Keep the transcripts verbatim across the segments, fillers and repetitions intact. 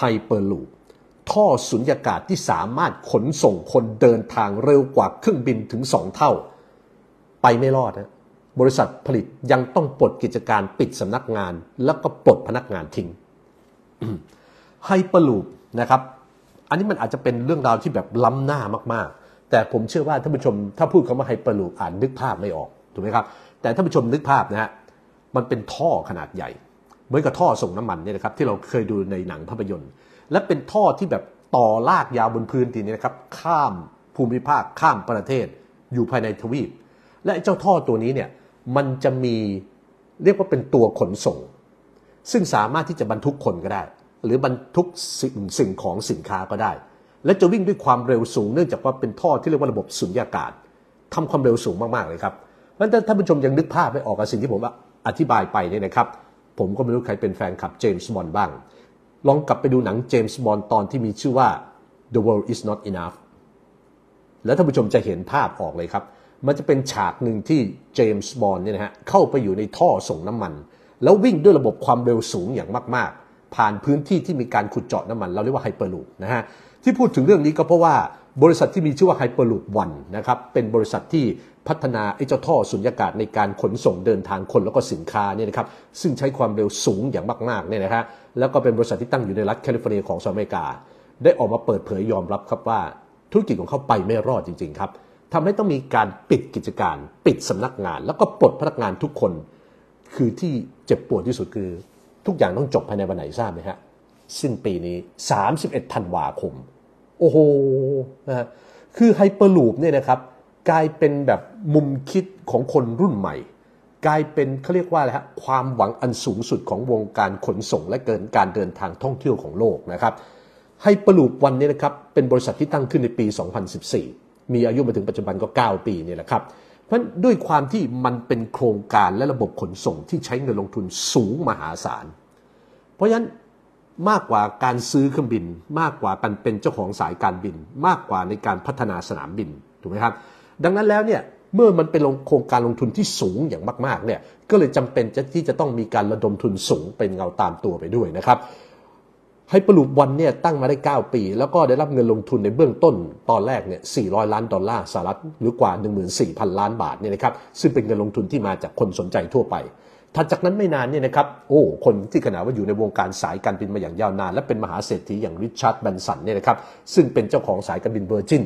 Hyperloop ท่อสุญญากาศที่สามารถขนส่งคนเดินทางเร็วกว่าเครื่องบินถึงสองเท่าไปไม่รอดนะบริษัทผลิตยังต้องปลดกิจการปิดสำนักงานแล้วก็ปลดพนักงานทิ้ง Hyperloop นะครับอันนี้มันอาจจะเป็นเรื่องราวที่แบบล้ำหน้ามากๆแต่ผมเชื่อว่าท่านผู้ชมถ้าพูดคำว่า Hyperloop อ่านนึกภาพไม่ออกถูกไหมครับแต่ท่านผู้ชมนึกภาพนะฮะมันเป็นท่อขนาดใหญ่เหมือนกับท่อส่งน้ำมันเนี่ยนะครับที่เราเคยดูในหนังภาพยนตร์และเป็นท่อที่แบบต่อลากยาวบนพื้นดินเนี่ยนะครับข้ามภูมิภาคข้ามประเทศอยู่ภายในทวีปและเจ้าท่อตัวนี้เนี่ยมันจะมีเรียกว่าเป็นตัวขนส่งซึ่งสามารถที่จะบรรทุกคนก็ได้หรือบรรทุกสิ่งสิ่งของสินค้าก็ได้และจะวิ่งด้วยความเร็วสูงเนื่องจากว่าเป็นท่อที่เรียกว่าระบบสุญญากาศทำความเร็วสูงมากๆเลยครับเพราะฉะนั้นท่านผู้ชมยังนึกภาพไม่ออกกับสิ่งที่ผมอธิบายไปเนี่ยนะครับผมก็ไม่รู้ใครเป็นแฟนคลับเจมส์บอนด์บ้างลองกลับไปดูหนังเจมส์บอนด์ตอนที่มีชื่อว่า The World Is Not Enough แล้วท่านผู้ชมจะเห็นภาพออกเลยครับมันจะเป็นฉากหนึ่งที่เจมส์บอนด์เนี่ยนะฮะเข้าไปอยู่ในท่อส่งน้ำมันแล้ววิ่งด้วยระบบความเร็วสูงอย่างมากๆผ่านพื้นที่ที่มีการขุดเจาะน้ำมันเราเรียกว่าไฮเปอร์ลูปนะฮะที่พูดถึงเรื่องนี้ก็เพราะว่าบริษัทที่มีชื่อว่า Hyperloop One นะครับเป็นบริษัทที่พัฒนาไอ้เจ้าท่อสุญญากาศในการขนส่งเดินทางคนแล้วก็สินค้าเนี่ยนะครับซึ่งใช้ความเร็วสูงอย่างมากๆเนี่ยนะฮะแล้วก็เป็นบริษัทที่ตั้งอยู่ในรัฐแคลิฟอร์เนียของสหรัฐอเมริกาได้ออกมาเปิดเผยยอมรับครับว่าธุรกิจของเขาไปไม่รอดจริงๆครับทำให้ต้องมีการปิดกิจการปิดสำนักงานแล้วก็ปลดพนักงานทุกคนคือที่เจ็บปวดที่สุดคือทุกอย่างต้องจบภายในวันไหนทราบไหมฮะสิ้นปีนี้สามสิบเอ็ดธันวาคมโอ้โหนะคือไฮเปอร์ลูปเนี่ยนะครับกลายเป็นแบบมุมคิดของคนรุ่นใหม่กลายเป็นเขาเรียกว่าอะไรฮะความหวังอันสูงสุดของวงการขนส่งและเกินการเดินทางท่องเที่ยวของโลกนะครับไฮเปอร์ลูปวันนี้นะครับเป็นบริษัทที่ตั้งขึ้นในปีสองพันสิบสี่มีอายุมาถึงปัจจุบันก็เก้าปีเนี่ยแหละครับเพราะด้วยความที่มันเป็นโครงการและระบบขนส่งที่ใช้เงินลงทุนสูงมหาศาลเพราะฉะนั้นมากกว่าการซื้อเครื่องบินมากกว่าการเป็นเจ้าของสายการบินมากกว่าในการพัฒนาสนามบินถูกไหมครับดังนั้นแล้วเนี่ยเมื่อมันเป็นโครงการลงทุนที่สูงอย่างมากๆเนี่ยก็เลยจำเป็นที่จะต้องมีการระดมทุนสูงเป็นเงาตามตัวไปด้วยนะครับไฮเปอร์ลูปวันเนี่ยตั้งมาได้เก้าปีแล้วก็ได้รับเงินลงทุนในเบื้องต้นตอนแรกเนี่ยสี่ร้อยล้านดอลลาร์สหรัฐหรือกว่า หนึ่งหมื่นสี่พัน ล้านบาทเนี่ยนะครับซึ่งเป็นเงินลงทุนที่มาจากคนสนใจทั่วไปถัดจากนั้นไม่นานเนี่ยนะครับโอ้คนที่ขนาดว่าอยู่ในวงการสายการบินมาอย่างยาวนานและเป็นมหาเศรษฐีอย่างริชาร์ดแบรนสันเนี่ยนะครับซึ่งเป็นเจ้าของสายการบิน Virgin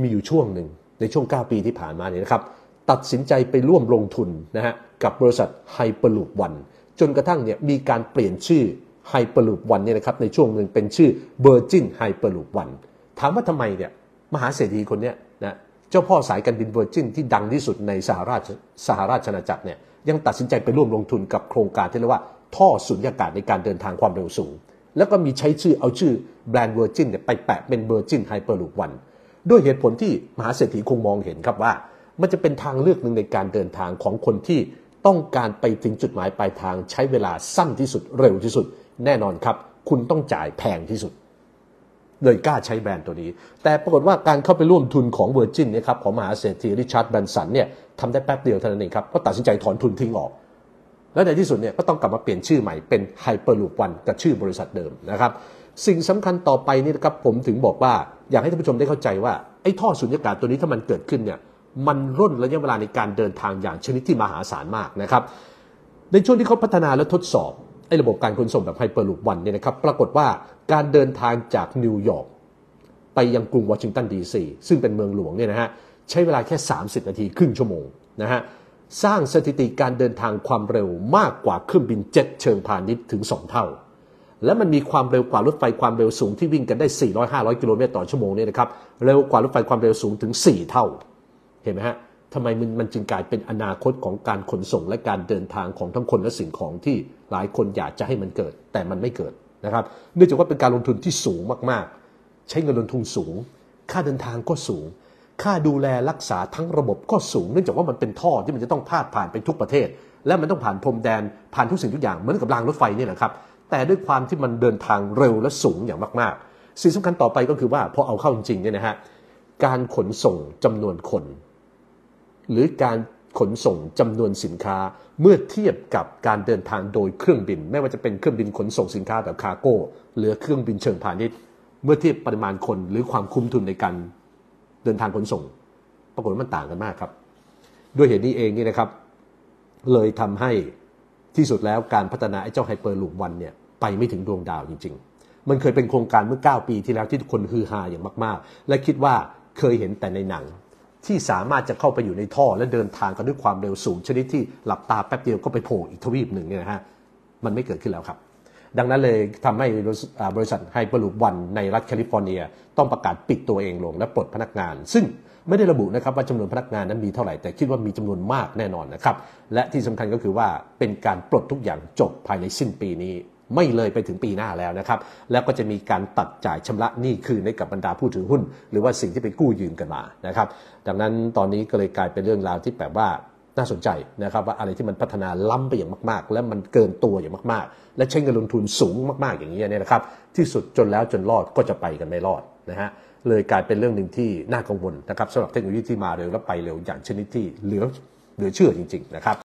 มีอยู่ช่วงหนึ่งในช่วงเก้าปีที่ผ่านมาเนี่ยนะครับตัดสินใจไปร่วมลงทุนนะฮะกับบริษัท Hyperloop One จนกระทั่งเนี่ยมีการเปลี่ยนชื่อ Hyperloop One เนี่ยนะครับในช่วงหนึ่งเป็นชื่อ Virgin Hyperloop One ถามว่าทำไมเนี่ยมหาเศรษฐีคนเนี้ยนะเจ้าพ่อสายการบิน Virgin ที่ดังที่สุดในสหราชสหราชอาณาจักรเนี่ยยังตัดสินใจไปร่วมลงทุนกับโครงการที่เรียกว่าท่อสุญญากาศในการเดินทางความเร็วสูงแล้วก็มีใช้ชื่อเอาชื่อแบรนด์ Virgin เนี่ยไปแปะเป็น Virgin Hyperloop One ด้วยเหตุผลที่มหาเศรษฐีคงมองเห็นครับว่ามันจะเป็นทางเลือกหนึ่งในการเดินทางของคนที่ต้องการไปถึงจุดหมายปลายทางใช้เวลาสั้นที่สุดเร็วที่สุดแน่นอนครับคุณต้องจ่ายแพงที่สุดเลยกล้าใช้แบรนด์ตัวนี้แต่ปรากฏว่าการเข้าไปร่วมทุนของ Virgin เนี่ยครับของมหาเศรษฐีริชาร์ด แบรนสันเนี่ยทำได้แป๊บเดียวเท่านั้นเองครับก็ตัดสินใจถอนทุนทิ้งออกแล้วในที่สุดเนี่ยก็ต้องกลับมาเปลี่ยนชื่อใหม่เป็น Hyperloop One กับชื่อบริษัทเดิมนะครับสิ่งสำคัญต่อไปนี่นะครับผมถึงบอกว่าอยากให้ท่านผู้ชมได้เข้าใจว่าไอ้ท่อสุญญากาศตัวนี้ถ้ามันเกิดขึ้นเนี่ยมันร่นระยะเวลาในการเดินทางอย่างชนิดที่มหาศาลมากนะครับในช่วงที่เขาพัฒนาและทดสอบไอ้ระบบการขนส่งแบบ Hyperloop One เนี่ยนะครับปรากฏว่าการเดินทางจากนิวยอร์กไปยังกรุงวอชิงตันดีซีซึ่งเป็นเมืองหลวงเนี่ยนะฮะใช้เวลาแค่สามสิบนาทีครึ่งชั่วโมงนะฮะสร้างสถิติการเดินทางความเร็วมากกว่าเครื่องบินเจ็ตเชิงพาณิชย์ถึงสองเท่าและมันมีความเร็วกว่ารถไฟความเร็วสูงที่วิ่งกันได้ สี่ร้อยถึงห้าร้อย กิโลเมตรต่อชั่วโมงเนี่ยนะครับเร็วกว่ารถไฟความเร็วสูงถึงสี่เท่าเห็นไหมฮะทำไมมันจึงกลายเป็นอนาคตของการขนส่งและการเดินทางของทั้งคนและสิ่งของที่หลายคนอยากจะให้มันเกิดแต่มันไม่เกิดนะครับเนื่องจากว่าเป็นการลงทุนที่สูงมากๆใช้เงินลงทุนสูงค่าเดินทางก็สูงค่าดูแลรักษาทั้งระบบก็สูงเนื่องจากว่ามันเป็นท่อที่มันจะต้องพาดผ่านไปทุกประเทศและมันต้องผ่านพรมแดนผ่านทุกสิ่งทุกอย่างเหมือนกับรางรถไฟนี่แหละครับแต่ด้วยความที่มันเดินทางเร็วและสูงอย่างมากๆสิ่งสำคัญต่อไปก็คือว่าพอเอาเข้าจริงๆเนี่ยนะฮะการขนส่งจำนวนคนหรือการขนส่งจำนวนสินค้า เมื่อเทียบกับการเดินทางโดยเครื่องบินไม่ว่าจะเป็นเครื่องบินขนส่งสินค้าแบบคาร์โก้หรือเครื่องบินเชิงพาณิชย์เมื่อเทียบปริมาณคนหรือความคุ้มทุนในการเดินทางขนส่งปรากฏว่ามันต่างกันมากครับด้วยเหตุนี้เองนี่นะครับเลยทำให้ที่สุดแล้วการพัฒนาไอ้เจ้า Hyperloop One เนี่ยไปไม่ถึงดวงดาวจริงๆมันเคยเป็นโครงการเมื่อเก้าปีที่แล้วที่ทุกคนฮือฮาอย่างมากๆและคิดว่าเคยเห็นแต่ในหนังที่สามารถจะเข้าไปอยู่ในท่อและเดินทางกันด้วยความเร็วสูงชนิดที่หลับตาแป๊บเดียวก็ไปโผล่อีกทวีปหนึ่งเนี่ยนะฮะมันไม่เกิดขึ้นแล้วครับดังนั้นเลยทำให้บริษัท Hyperloop One ในรัฐแคลิฟอร์เนียต้องประกาศปิดตัวเองลงและปลดพนักงานซึ่งไม่ได้ระบุนะครับว่าจำนวนพนักงานนั้นมีเท่าไหร่แต่คิดว่ามีจำนวนมากแน่นอนนะครับและที่สำคัญก็คือว่าเป็นการปลดทุกอย่างจบภายในสิ้นปีนี้ไม่เลยไปถึงปีหน้าแล้วนะครับแล้วก็จะมีการตัดจ่ายชำระหนี้คืนให้กับบรรดาผู้ถือหุ้นหรือว่าสิ่งที่ไปกู้ยืมกันมานะครับดังนั้นตอนนี้ก็เลยกลายเป็นเรื่องราวที่แปลว่าน่าสนใจนะครับว่าอะไรที่มันพัฒนาล้ำไปอย่างมากๆและมันเกินตัวอย่างมากๆและใช้เงินลงทุนสูงมากๆอย่างนี้เนี่ยนะครับที่สุดจนแล้วจนรอดก็จะไปกันไม่รอดนะฮะเลยกลายเป็นเรื่องหนึ่งที่น่ากังวลนะครับสำหรับเทคโนโลยีที่มาเร็วและไปเร็วอย่างชนิดที่เหลือเหลือเชื่อจริงๆนะครับ